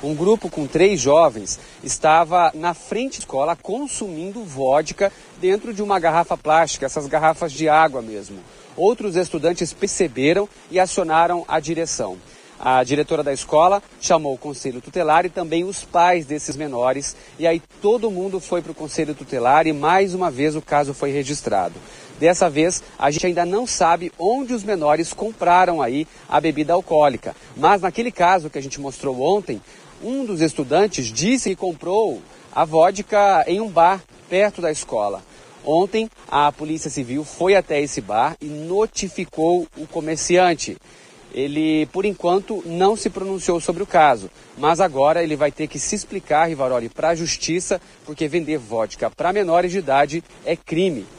Um grupo com 3 jovens estava na frente da escola consumindo vodka dentro de uma garrafa plástica, essas garrafas de água mesmo. Outros estudantes perceberam e acionaram a direção. A diretora da escola chamou o conselho tutelar e também os pais desses menores. E aí todo mundo foi para o conselho tutelar e mais uma vez o caso foi registrado. Dessa vez, a gente ainda não sabe onde os menores compraram aí a bebida alcoólica. Mas naquele caso que a gente mostrou ontem, um dos estudantes disse que comprou a vodka em um bar perto da escola. Ontem, a Polícia Civil foi até esse bar e notificou o comerciante. Ele, por enquanto, não se pronunciou sobre o caso, mas agora ele vai ter que se explicar, Rivaroli, para a justiça, porque vender vodka para menores de idade é crime.